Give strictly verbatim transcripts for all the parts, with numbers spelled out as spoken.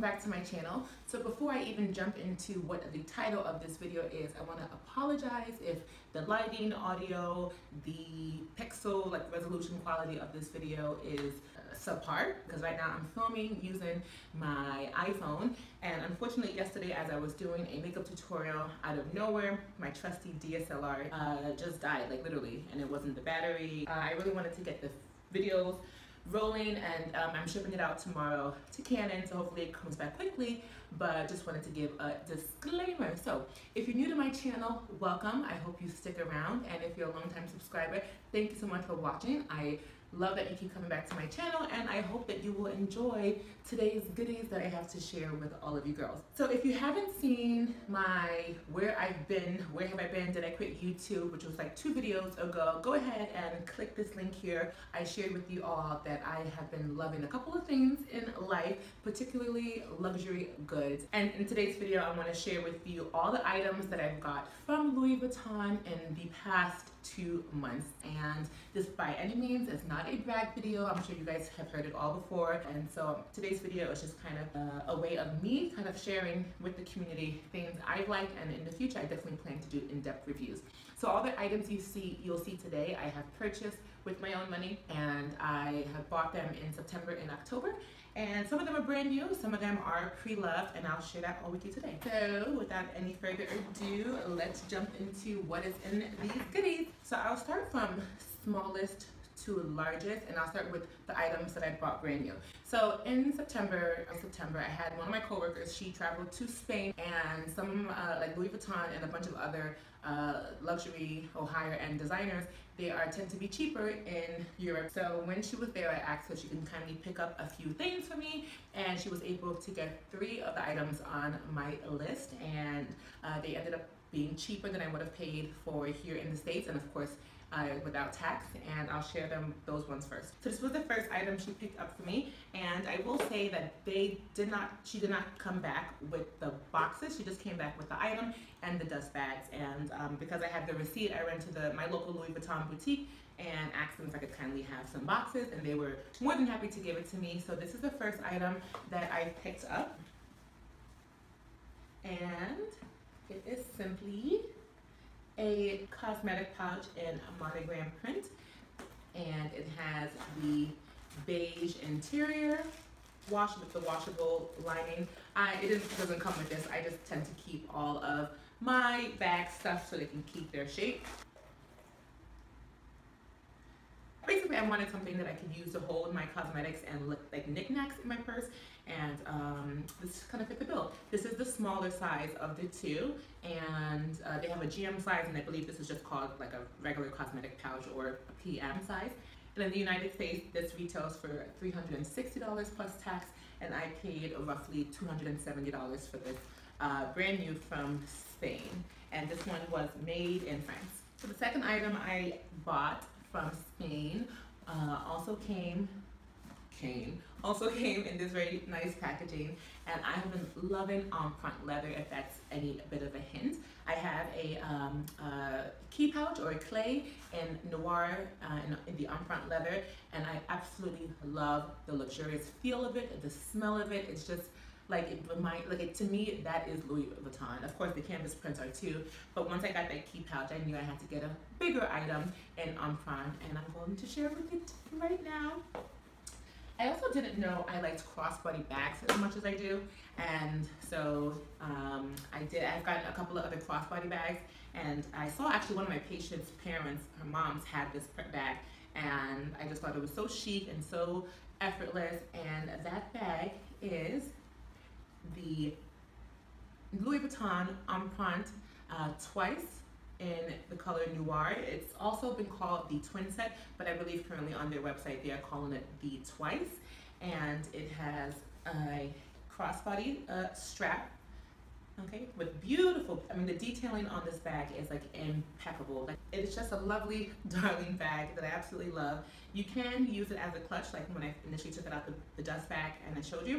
welcome back to my channel. So before I even jump into what the title of this video is, I want to apologize if the lighting, audio, the pixel, like resolution quality of this video is uh, subpar, because right now I'm filming using my iPhone, and unfortunately yesterday as I was doing a makeup tutorial, out of nowhere my trusty D S L R uh, just died, like literally, and it wasn't the battery. Uh, I really wanted to get the videos rolling, and um, I'm shipping it out tomorrow to Canon, so hopefully it comes back quickly, but just wanted to give a disclaimer. So if you're new to my channel, welcome. I hope you stick around, and if you're a long-time subscriber, thank you so much for watching. I love that you keep coming back to my channel, and I hope that you will enjoy today's goodies that I have to share with all of you girls. So if you haven't seen my where I've been, where have I been, did I quit YouTube, which was like two videos ago, go ahead and click this link here. I shared with you all that I have been loving a couple of things in life, particularly luxury goods. And in today's video, I want to share with you all the items that I've got from Louis Vuitton in the past two months. And this by any means is not a brag video. I'm sure you guys have heard it all before. And so today's video is just kind of uh, a way of me kind of sharing with the community things I've liked, and in the future I definitely plan to do in-depth reviews. So all the items you see, you'll see today, I have purchased with my own money, and I have bought them in September and October. And some of them are brand new, some of them are pre-loved, and I'll share that all with you today. So without any further ado, let's jump into what is in these goodies. So I'll start from smallest to largest, and I'll start with the items that I bought brand new. So in September, in September, I had one of my coworkers. She traveled to Spain, and some uh, like Louis Vuitton and a bunch of other uh, luxury or higher end designers, they are tend to be cheaper in Europe. So when she was there, I asked her if she can kindly pick up a few things for me, and she was able to get three of the items on my list, and uh, they ended up being cheaper than I would have paid for here in the States, and of course, Uh, without tax, and I'll share them those ones first. So this was the first item she picked up for me, and I will say that they did not she did not come back with the boxes. She just came back with the item and the dust bags, and um, because I had the receipt, I ran to the my local Louis Vuitton boutique and asked them if I could kindly have some boxes, and they were more than happy to give it to me. So this is the first item that I picked up, and it is simply a cosmetic pouch in a monogram print, and it has the beige interior, wash with the washable lining. I, it is, doesn't come with this. I just tend to keep all of my bag stuff so they can keep their shape. Basically, I wanted something that I could use to hold my cosmetics and look like knickknacks in my purse, and um, this kind of fit the bill. This is the smaller size of the two, and uh, they have a G M size, and I believe this is just called like a regular cosmetic pouch or a P M size. And in the United States, this retails for three hundred sixty dollars plus tax, and I paid roughly two hundred seventy dollars for this, uh, brand new from Spain. And this one was made in France. So the second item I bought from Spain uh, also came came also came in this very nice packaging, and I have been loving Empreinte leather, if that's any bit of a hint. I have a um, uh, key pouch or a clay in noir uh, in, in the Empreinte leather, and I absolutely love the luxurious feel of it, the smell of it. It's just like it remind, like it, to me, that is Louis Vuitton. Of course, the canvas prints are too, but once I got that key pouch, I knew I had to get a bigger item in Empreinte, and I'm going to share with you right now. I also didn't know I liked crossbody bags as much as I do, and so um, I did. I've gotten a couple of other crossbody bags, and I saw actually one of my patient's parents, her mom's, had this bag, and I just thought it was so chic and so effortless. And that bag is the Louis Vuitton Empreinte uh, twice in the color noir. It's also been called the twin set, but I believe currently on their website they are calling it the twice, and it has a crossbody uh, strap, okay, with beautiful, I mean, the detailing on this bag is like impeccable. Like, it is just a lovely, darling bag that I absolutely love. You can use it as a clutch, like when I initially took it out the, the dust bag and I showed you,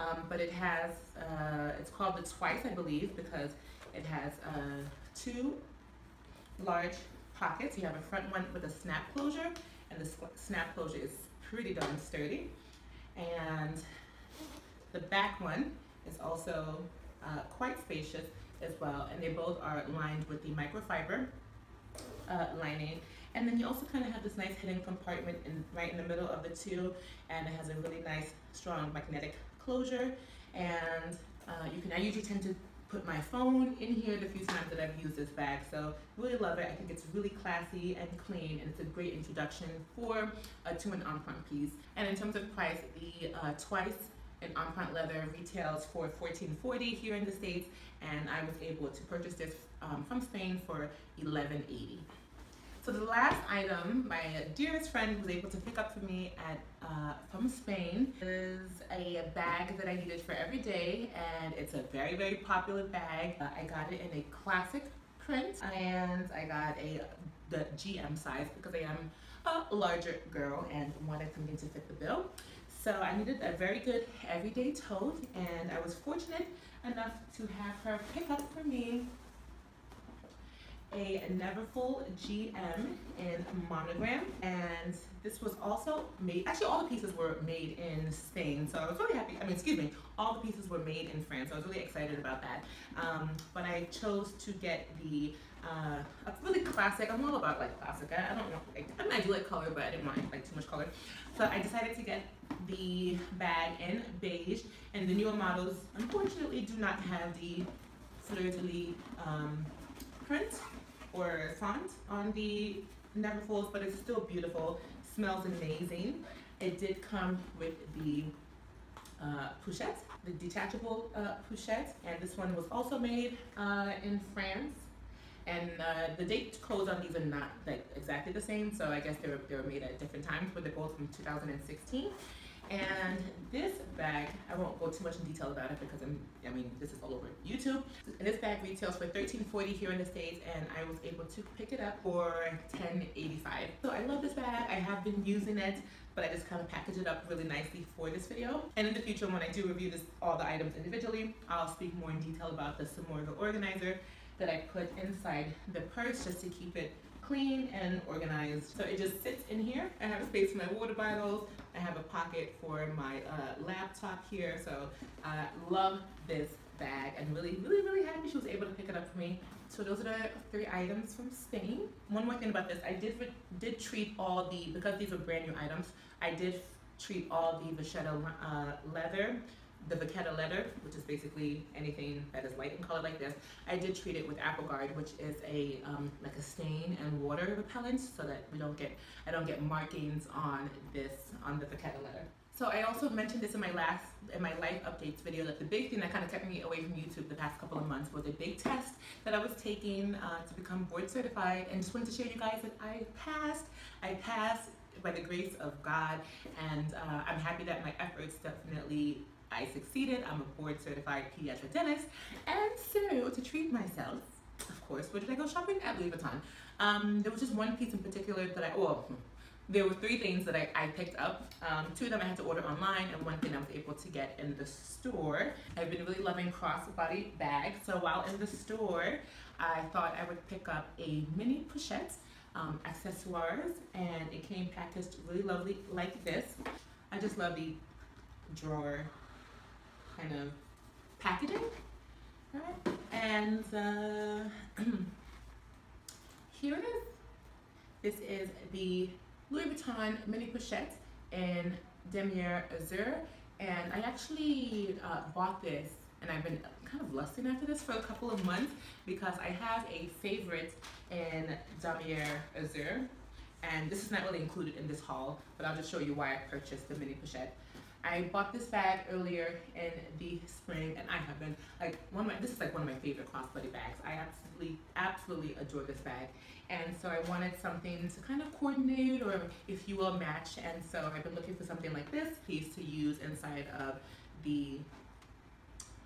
um, but it has, uh, it's called the twice, I believe, because it has uh, two large pockets. You have a front one with a snap closure, and the snap closure is pretty darn sturdy, and The back one is also uh, quite spacious as well, and they both are lined with the microfiber uh, lining. And then you also kind of have this nice hidden compartment in, right in the middle of the two, and it has a really nice, strong magnetic closure. And uh, you can, I usually tend to put my phone in here the few times that I've used this bag, so really love it. I think it's really classy and clean, and it's a great introduction for a to an Empreinte piece. And in terms of price, the uh, twice in Empreinte leather retails for fourteen forty here in the States, and I was able to purchase this um, from Spain for eleven eighty. So the last item my dearest friend was able to pick up for me at uh, from Spain is a bag that I needed for every day, and it's a very, very popular bag. Uh, I got it in a classic print, and I got a the G M size because I am a larger girl and wanted something to fit the bill. So I needed a very good everyday tote, and I was fortunate enough to have her pick up for me a Neverfull G M in Monogram, and this was also made, actually all the pieces were made in Spain, so I was really happy, I mean excuse me, all the pieces were made in France, so I was really excited about that. Um, but I chose to get the uh, a really classic, I'm all about like classic, I, I don't know, like, I mean I do like color, but I didn't want like too much color. So I decided to get the bag in beige, and the newer models unfortunately do not have the fleur de lis um, print or font on the Neverfulls, but it's still beautiful, smells amazing. It did come with the uh, pochette, the detachable uh, pochette, and this one was also made uh, in France. And uh, the date codes on these are not like exactly the same, so I guess they were, they were made at different times, but they're both from two thousand sixteen. And this bag, I won't go too much in detail about it because I'm, I mean, this is all over YouTube. And this bag retails for thirteen forty here in the States, and I was able to pick it up for ten eighty-five. So I love this bag. I have been using it, but I just kind of package it up really nicely for this video. And in the future, when I do review this, all the items individually, I'll speak more in detail about the Samorga organizer that I put inside the purse just to keep it clean and organized. So it just sits in here. I have a space for my water bottles. I have a pocket for my uh, laptop here. So I uh, love this bag, and really, really, really happy she was able to pick it up for me. So those are the three items from Spain. One more thing about this, I did did treat all the, because these were brand new items, I did treat all the Vachetta uh, leather, the Vachetta leather, which is basically anything that is light in color like this. I did treat it with Apple Guard, which is a um, like a stain and water repellent, so that we don't get, I don't get markings on this, on the Vachetta leather. So I also mentioned this in my last, in my life updates video, that the big thing that kind of kept me away from YouTube the past couple of months was a big test that I was taking uh, to become board certified, and just wanted to share you guys that I passed. I passed by the grace of God, and uh, I'm happy that my efforts definitely, I succeeded. I'm a board certified pediatric dentist, and so to treat myself, of course, where did I go shopping? At Louis Vuitton. Um, there was just one piece in particular that I, well, there were three things that I, I picked up. Um, two of them I had to order online, and one thing I was able to get in the store. I've been really loving crossbody bags, so while in the store, I thought I would pick up a Mini Pochette um, Accessoires, and it came packaged really lovely like this. I just love the drawer kind of packaging, right? And uh, here it is. This is the Louis Vuitton Mini Pochette in Damier Azur, and I actually uh, bought this, and I've been kind of lusting after this for a couple of months because I have a favorite in Damier Azur, and this is not really included in this haul, but I'll just show you why I purchased the Mini Pochette. I bought this bag earlier in the spring, and I have been like one of my, this is like one of my favorite crossbody bags. I absolutely, absolutely adore this bag, and so I wanted something to kind of coordinate, or if you will, match. And so I've been looking for something like this piece to use inside of the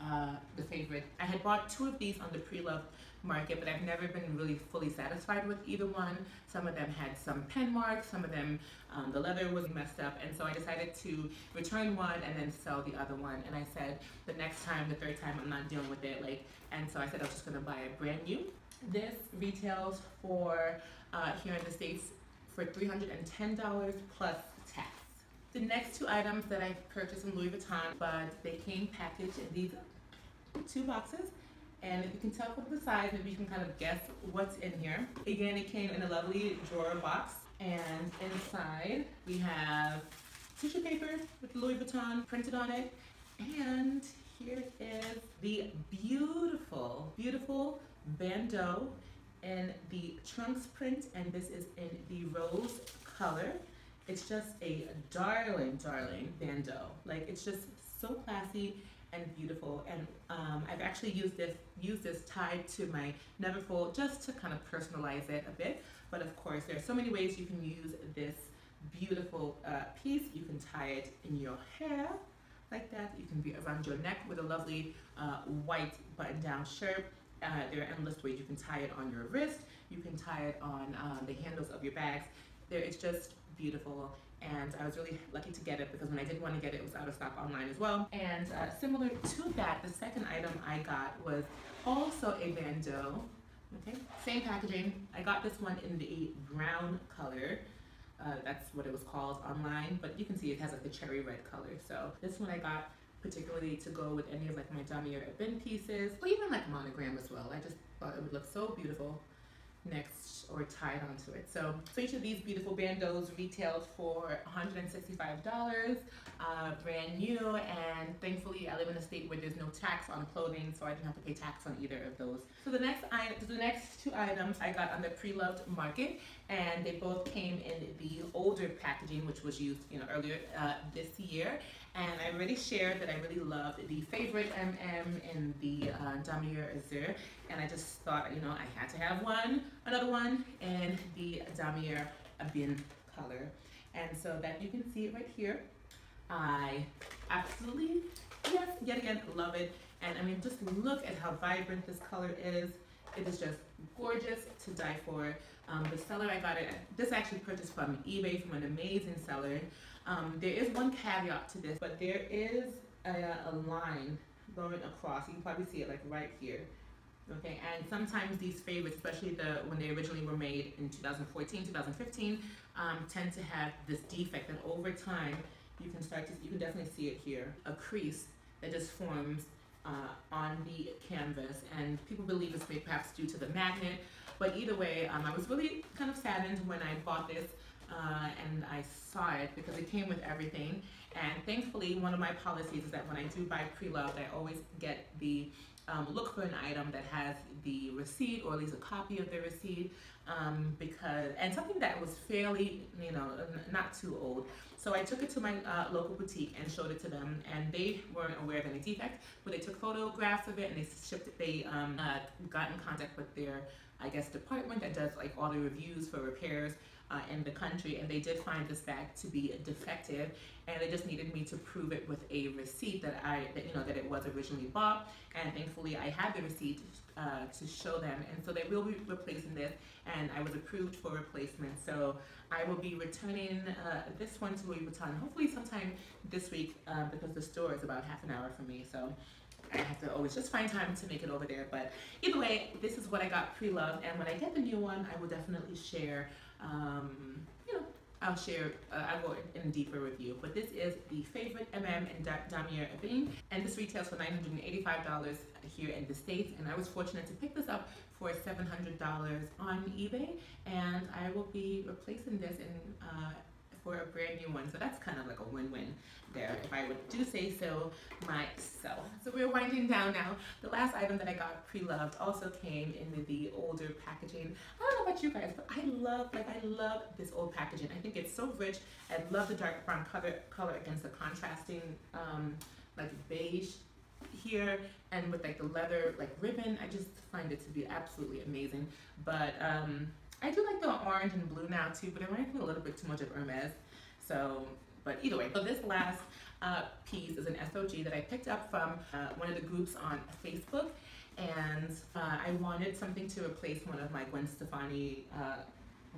uh, the favorite. I had bought two of these on the pre-loved market, but I've never been really fully satisfied with either one. Some of them had some pen marks, some of them um, the leather was messed up, and so I decided to return one and then sell the other one. And I said the next time, the third time, I'm not dealing with it, like, and so I said I was just gonna buy a brand new. This retails for uh, here in the States for three hundred and ten dollars plus tax. The next two items that I purchased from Louis Vuitton, but they came packaged in these two boxes. And if you can tell from the size, maybe you can kind of guess what's in here. Again, it came in a lovely drawer box. And inside we have tissue paper with Louis Vuitton printed on it. And here is the beautiful, beautiful Bandeau in the Trunks print. And this is in the rose color. It's just a darling, darling Bandeau. Like, it's just so classy and beautiful. And um, I've actually used this used this tied to my Neverfull just to kind of personalize it a bit. But of course, there are so many ways you can use this beautiful uh, piece. You can tie it in your hair like that. You can be around your neck with a lovely uh, white button-down shirt. Uh, there are endless ways you can tie it on your wrist. You can tie it on uh, the handles of your bags. There is just beautiful, and I was really lucky to get it because when I did want to get it, it was out of stock online as well. And uh, similar to that, the second item I got was also a Bandeau. Okay, same packaging. I got this one in the brown color. Uh, that's what it was called online, but you can see it has like the cherry red color. So this one I got particularly to go with any of like my Damier Ebene pieces, or even like Monogram as well. I just thought it would look so beautiful next or tied onto it. So, so each of these beautiful Bandeaus retailed for one hundred sixty-five dollars, uh, brand new, and thankfully I live in a state where there's no tax on clothing, so I didn't have to pay tax on either of those. So the next item, the next two items I got on the pre-loved market, and they both came in the older packaging, which was used, you know, earlier uh, this year. And I already shared that I really loved the Favorite M M in the uh, Damier Azur, and I just thought, you know, I had to have one, another one in the Damier Ebene color. And so that you can see it right here. I absolutely, yes, yet again, love it. And I mean, just look at how vibrant this color is. It is just gorgeous to die for. Um, the seller I got it, this I actually purchased from eBay from an amazing seller. Um, there is one caveat to this, but there is a, a line going across. You can probably see it like right here. Okay, and sometimes these Favorites, especially the when they originally were made in two thousand fourteen, two thousand fifteen, um, tend to have this defect. And over time, you can start to, you can definitely see it here, a crease that just forms uh, on the canvas. And people believe it's perhaps due to the magnet. But either way, um, I was really kind of saddened when I bought this uh, and I saw it because it came with everything. And thankfully, one of my policies is that when I do buy pre-loved, I always get the um, look for an item that has the receipt or at least a copy of the receipt, um, because and something that was fairly, you know, not too old. So I took it to my uh, local boutique and showed it to them, and they weren't aware of any defect, but they took photographs of it and they shipped it. They um, uh, got in contact with their, I guess, department that does like all the reviews for repairs uh, in the country, and they did find this bag to be defective, and they just needed me to prove it with a receipt that I, that, you know, that it was originally bought. And thankfully I had the receipt uh, to show them, and so they will be replacing this, and I was approved for replacement. So I will be returning uh, this one to Louis Vuitton hopefully sometime this week, uh, because the store is about half an hour from me, so I have to always just find time to make it over there. But either way, this is what I got pre-loved, and when I get the new one, I will definitely share, um, you know, I'll share, uh, I'll go in a deeper review. But this is the Favorite M M and Damier Ebene, and this retails for nine hundred eighty-five dollars here in the States, and I was fortunate to pick this up for seven hundred dollars on eBay, and I will be replacing this in, uh, for a brand new one. So that's kind of like a win-win there, if I would do say so myself. So we're winding down now. The last item that I got pre-loved also came in the older packaging. I don't know about you guys, but I love, like I love this old packaging. I think it's so rich. I love the dark brown color, color against the contrasting um, like beige here, and with like the leather like ribbon. I just find it to be absolutely amazing. But um, I do like the orange and blue now too, but it reminds me a little bit too much of Hermes. So, but either way. So this last uh, piece is an S O G that I picked up from uh, one of the groups on Facebook, and uh, I wanted something to replace one of my Gwen Stefani uh,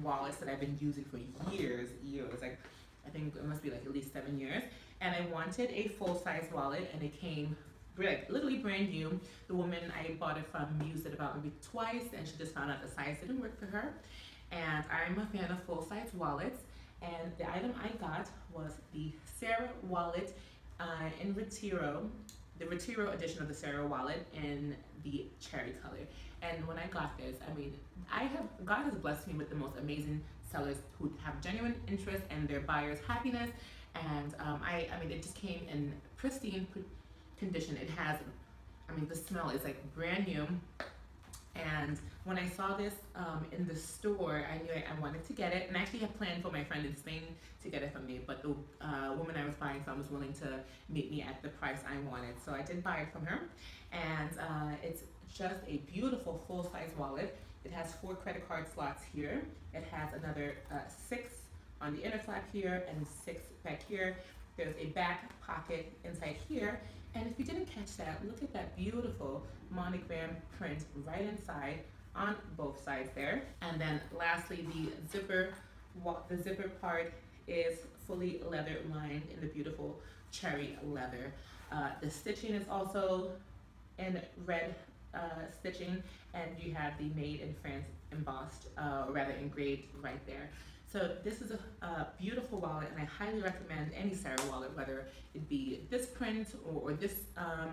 wallets that I've been using for years, years. Like, I think it must be like at least seven years. And I wanted a full-size wallet, and it came like literally brand new. The woman I bought it from used it about maybe twice, and she just found out the size didn't work for her. And I'm a fan of full-size wallets, and the item I got was the Sarah Wallet uh, in Retiro, the Retiro edition of the Sarah Wallet in the cherry color. And when I got this, I mean, I have, God has blessed me with the most amazing sellers who have genuine interest and their buyers' happiness. And um, I, I mean, it just came in pristine condition. It has, I mean, the smell is like brand new. And when I saw this um, in the store, I knew I, I wanted to get it. And I actually had planned for my friend in Spain to get it from me, but the uh, woman I was buying from was willing to meet me at the price I wanted. So I did buy it from her. And uh, it's just a beautiful full-size wallet. It has four credit card slots here. It has another uh, six on the inner flap here and six back here. There's a back pocket inside here. And if you didn't catch that, look at that beautiful monogram print right inside on both sides there. And then lastly, the zipper, the zipper part is fully leather lined in the beautiful cherry leather. Uh, the stitching is also in red uh, stitching, and you have the Made in France embossed, uh, or rather engraved right there. So this is a, a beautiful wallet, and I highly recommend any Sarah wallet, whether it be this print or, or this um,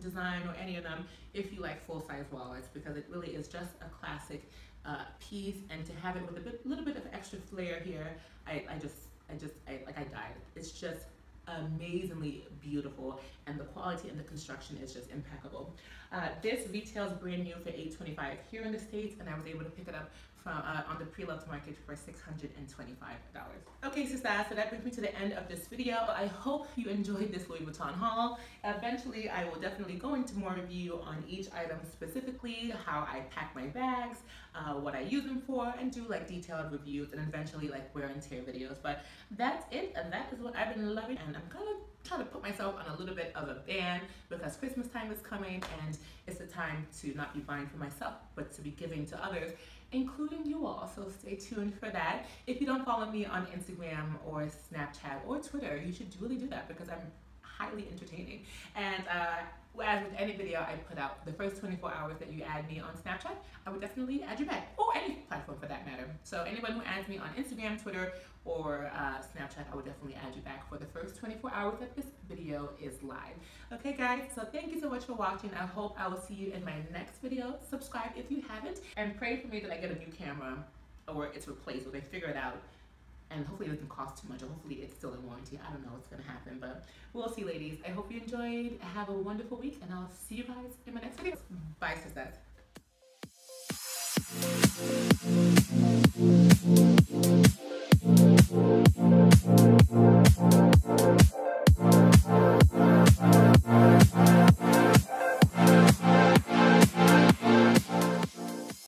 design or any of them, if you like full-size wallets, because it really is just a classic uh, piece. And to have it with a bit, little bit of extra flair here, I, I just, I just, I, like I died. It's just amazingly beautiful, and the quality and the construction is just impeccable. Uh, this retails brand new for eight twenty-five here in the States, and I was able to pick it up from uh, on the pre-loved market for six hundred twenty-five dollars. Okay, so so that brings me to the end of this video. I hope you enjoyed this Louis Vuitton haul. Eventually, I will definitely go into more review on each item specifically, how I pack my bags, uh, what I use them for, and do like detailed reviews, and eventually like wear and tear videos. But that's it, and that is what I've been loving, and I'm gonna try to put myself on a little bit of a ban because Christmas time is coming, and it's a time to not be buying for myself, but to be giving to others, including you all. So stay tuned for that. If you don't follow me on Instagram or Snapchat or Twitter, you should really do that because I'm highly entertaining. And uh, as with any video I put out, the first twenty-four hours that you add me on Snapchat, I would definitely add you back, or any platform for that matter. So anyone who adds me on Instagram, Twitter, or uh, Snapchat, I would definitely add you back for the first twenty-four hours that this video is live. Okay guys, so thank you so much for watching. I hope I will see you in my next video. Subscribe if you haven't, and pray for me that I get a new camera, or it's replaced, or they figure it out. And hopefully it doesn't cost too much, or hopefully it's still in warranty. I don't know what's gonna happen, but we'll see, ladies. I hope you enjoyed. Have a wonderful week, and I'll see you guys in my next video. Bye, sisters.